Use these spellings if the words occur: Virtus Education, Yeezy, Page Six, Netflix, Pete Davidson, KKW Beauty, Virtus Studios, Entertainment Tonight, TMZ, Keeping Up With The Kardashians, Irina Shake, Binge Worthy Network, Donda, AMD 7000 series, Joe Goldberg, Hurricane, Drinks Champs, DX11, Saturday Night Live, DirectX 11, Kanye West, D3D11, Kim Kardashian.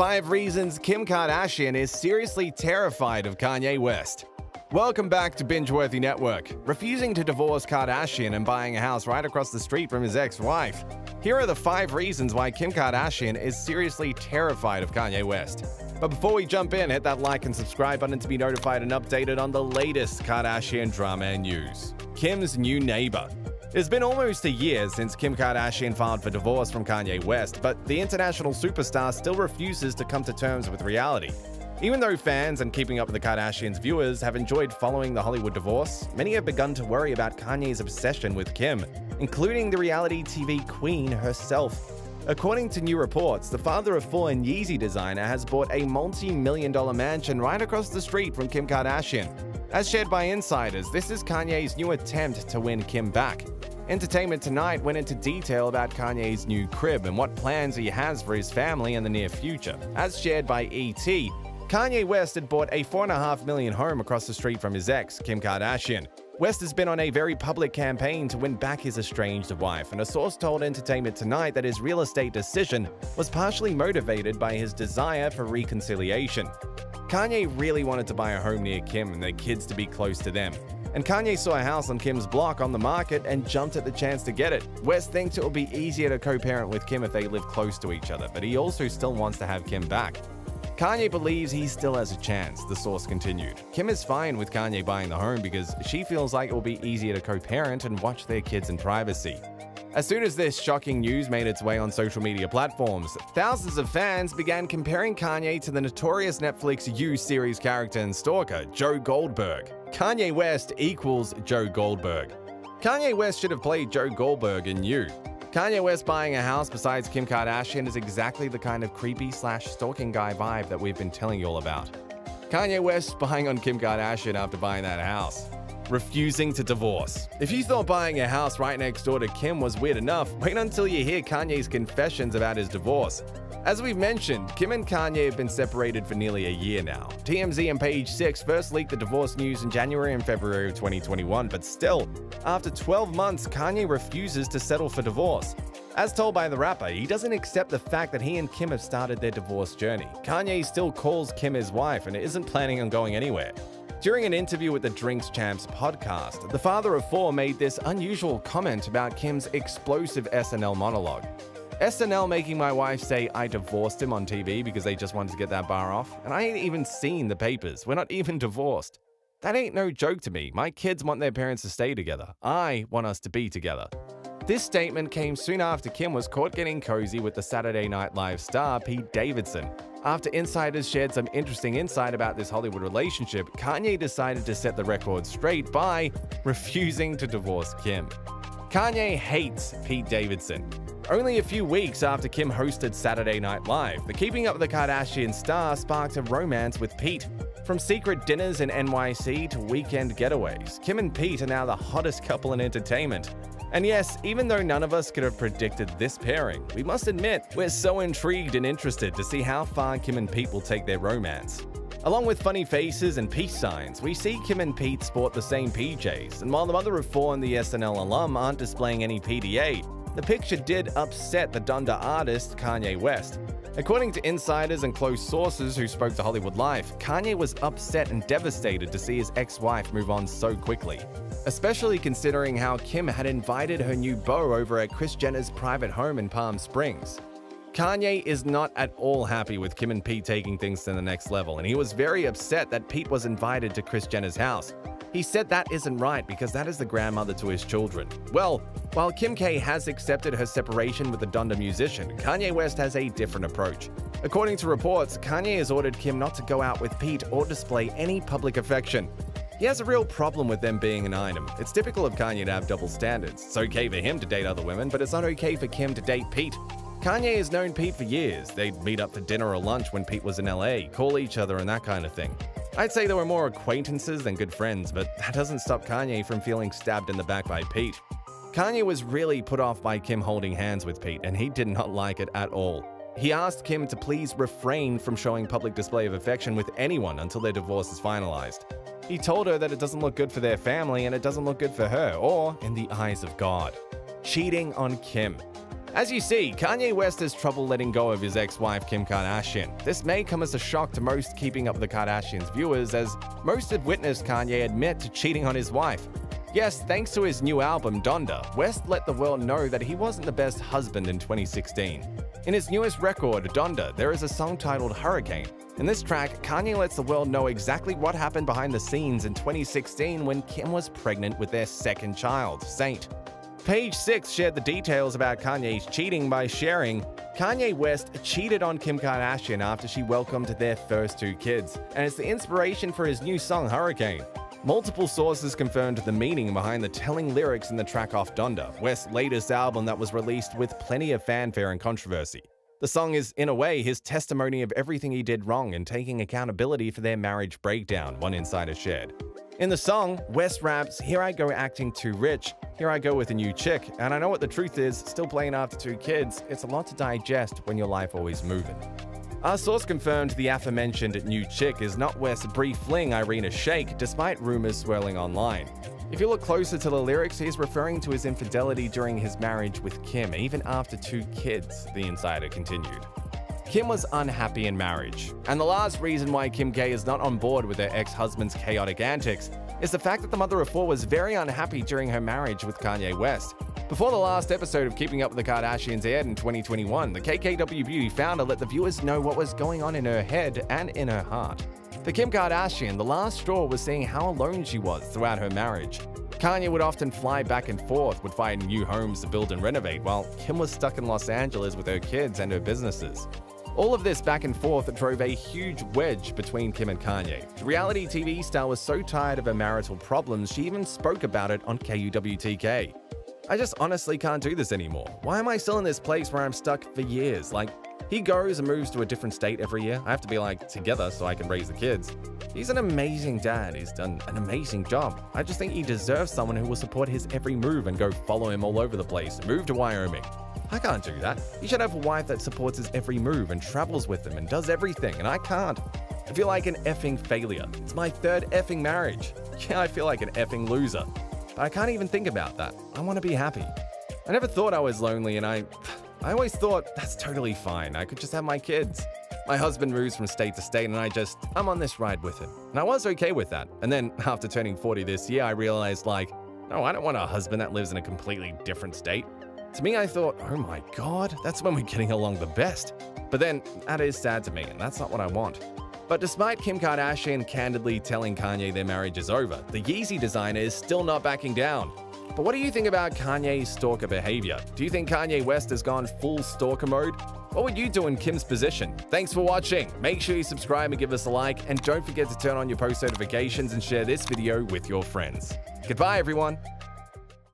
5 Reasons Kim Kardashian is Seriously Terrified of Kanye West. Welcome back to Binge-Worthy Network. Refusing to divorce Kardashian and buying a house right across the street from his ex-wife. Here are the 5 reasons why Kim Kardashian is seriously terrified of Kanye West. But before we jump in, hit that like and subscribe button to be notified and updated on the latest Kardashian drama and news. Kim's new neighbor. It's been almost a year since Kim Kardashian filed for divorce from Kanye West, but the international superstar still refuses to come to terms with reality. Even though fans and Keeping Up With The Kardashians viewers have enjoyed following the Hollywood divorce, many have begun to worry about Kanye's obsession with Kim, including the reality TV queen herself. According to new reports, the father of 4 and Yeezy designer has bought a multi-million-dollar mansion right across the street from Kim Kardashian. As shared by insiders, this is Kanye's new attempt to win Kim back. Entertainment Tonight went into detail about Kanye's new crib and what plans he has for his family in the near future. As shared by ET, Kanye West had bought a $4.5 million home across the street from his ex, Kim Kardashian. West has been on a very public campaign to win back his estranged wife, and a source told Entertainment Tonight that his real estate decision was partially motivated by his desire for reconciliation. Kanye really wanted to buy a home near Kim and their kids to be close to them. And Kanye saw a house on Kim's block on the market and jumped at the chance to get it. West thinks it will be easier to co-parent with Kim if they live close to each other, but he also still wants to have Kim back. Kanye believes he still has a chance, the source continued. Kim is fine with Kanye buying the home because she feels like it will be easier to co-parent and watch their kids in privacy. As soon as this shocking news made its way on social media platforms, thousands of fans began comparing Kanye to the notorious Netflix You series character and stalker, Joe Goldberg. Kanye West equals Joe Goldberg. Kanye West should have played Joe Goldberg in You. Kanye West buying a house besides Kim Kardashian is exactly the kind of creepy/stalking guy vibe that we've been telling you all about. Kanye West spying on Kim Kardashian after buying that house. Refusing to divorce. If you thought buying a house right next door to Kim was weird enough, wait until you hear Kanye's confessions about his divorce. As we've mentioned, Kim and Kanye have been separated for nearly a year now. TMZ and Page Six first leaked the divorce news in January and February of 2021, but still, after 12 months, Kanye refuses to settle for divorce. As told by the rapper, he doesn't accept the fact that he and Kim have started their divorce journey. Kanye still calls Kim his wife and isn't planning on going anywhere. During an interview with the Drinks Champs podcast, the father of 4 made this unusual comment about Kim's explosive SNL monologue. SNL making my wife say I divorced him on TV because they just wanted to get that bar off, and I ain't even seen the papers, we're not even divorced. That ain't no joke to me, my kids want their parents to stay together, I want us to be together. This statement came soon after Kim was caught getting cozy with the Saturday Night Live star Pete Davidson. After insiders shared some interesting insight about this Hollywood relationship, Kanye decided to set the record straight by refusing to divorce Kim. Kanye hates Pete Davidson. Only a few weeks after Kim hosted Saturday Night Live, the Keeping Up With The Kardashian star sparked a romance with Pete. From secret dinners in NYC to weekend getaways, Kim and Pete are now the hottest couple in entertainment. And yes, even though none of us could have predicted this pairing, we must admit we're so intrigued and interested to see how far Kim and Pete will take their romance. Along with funny faces and peace signs, we see Kim and Pete sport the same PJs, and while the mother of 4 and the SNL alum aren't displaying any PDA, the picture did upset the Donda artist Kanye West. According to insiders and close sources who spoke to Hollywood Life, Kanye was upset and devastated to see his ex-wife move on so quickly, especially considering how Kim had invited her new beau over at Kris Jenner's private home in Palm Springs. Kanye is not at all happy with Kim and Pete taking things to the next level, and he was very upset that Pete was invited to Kris Jenner's house. He said that isn't right because that is the grandmother to his children. Well, while Kim K has accepted her separation with the Donda musician, Kanye West has a different approach. According to reports, Kanye has ordered Kim not to go out with Pete or display any public affection. He has a real problem with them being an item. It's typical of Kanye to have double standards. It's okay for him to date other women, but it's not okay for Kim to date Pete. Kanye has known Pete for years. They'd meet up for dinner or lunch when Pete was in LA, call each other and that kind of thing. I'd say they were more acquaintances than good friends, but that doesn't stop Kanye from feeling stabbed in the back by Pete. Kanye was really put off by Kim holding hands with Pete, and he did not like it at all. He asked Kim to please refrain from showing public display of affection with anyone until their divorce is finalized. He told her that it doesn't look good for their family and it doesn't look good for her, or in the eyes of God. Cheating on Kim. As you see, Kanye West has trouble letting go of his ex-wife Kim Kardashian. This may come as a shock to most Keeping Up with The Kardashians viewers, as most had witnessed Kanye admit to cheating on his wife. Yes, thanks to his new album, Donda, West let the world know that he wasn't the best husband in 2016. In his newest record, Donda, there is a song titled Hurricane. In this track, Kanye lets the world know exactly what happened behind the scenes in 2016 when Kim was pregnant with their second child, Saint. Page Six shared the details about Kanye's cheating by sharing, Kanye West cheated on Kim Kardashian after she welcomed their first two kids, and it's the inspiration for his new song Hurricane. Multiple sources confirmed the meaning behind the telling lyrics in the track off Donda, West's latest album that was released with plenty of fanfare and controversy. The song is, in a way, his testimony of everything he did wrong and taking accountability for their marriage breakdown, one insider shared. In the song, West raps, "Here I go acting too rich, here I go with a new chick, and I know what the truth is, still playing after two kids, it's a lot to digest when your life always moving." Our source confirmed the aforementioned new chick is not West's brief fling Irina Shake, despite rumors swirling online. If you look closer to the lyrics, he's referring to his infidelity during his marriage with Kim, even after two kids, the insider continued. Kim was unhappy in marriage, and the last reason why Kim K is not on board with her ex-husband's chaotic antics is the fact that the mother of four was very unhappy during her marriage with Kanye West. Before the last episode of Keeping Up With The Kardashians aired in 2021, the KKW Beauty founder let the viewers know what was going on in her head and in her heart. For Kim Kardashian, the last straw was seeing how alone she was throughout her marriage. Kanye would often fly back and forth, would find new homes to build and renovate, while Kim was stuck in Los Angeles with her kids and her businesses. All of this back and forth drove a huge wedge between Kim and Kanye. The reality TV star was so tired of her marital problems, she even spoke about it on KUWTK. "I just honestly can't do this anymore. Why am I still in this place where I'm stuck for years? Like, he goes and moves to a different state every year. I have to be, like, together so I can raise the kids. He's an amazing dad. He's done an amazing job. I just think he deserves someone who will support his every move and go follow him all over the place, move to Wyoming. I can't do that. He should have a wife that supports his every move and travels with him and does everything, and I can't. I feel like an effing failure. It's my third effing marriage. Yeah, I feel like an effing loser. But I can't even think about that. I want to be happy. I never thought I was lonely, and I always thought, that's totally fine. I could just have my kids. My husband moves from state to state, and I'm on this ride with him. And I was okay with that. And then, after turning 40 this year, I realized, like, no, I don't want a husband that lives in a completely different state. To me, I thought, oh my god, that's when we're getting along the best. But then, that is sad to me, and that's not what I want. But despite Kim Kardashian candidly telling Kanye their marriage is over, the Yeezy designer is still not backing down. But what do you think about Kanye's stalker behavior? Do you think Kanye West has gone full stalker mode? What would you do in Kim's position? Thanks for watching. Make sure you subscribe and give us a like, and don't forget to turn on your post notifications and share this video with your friends. Goodbye, everyone.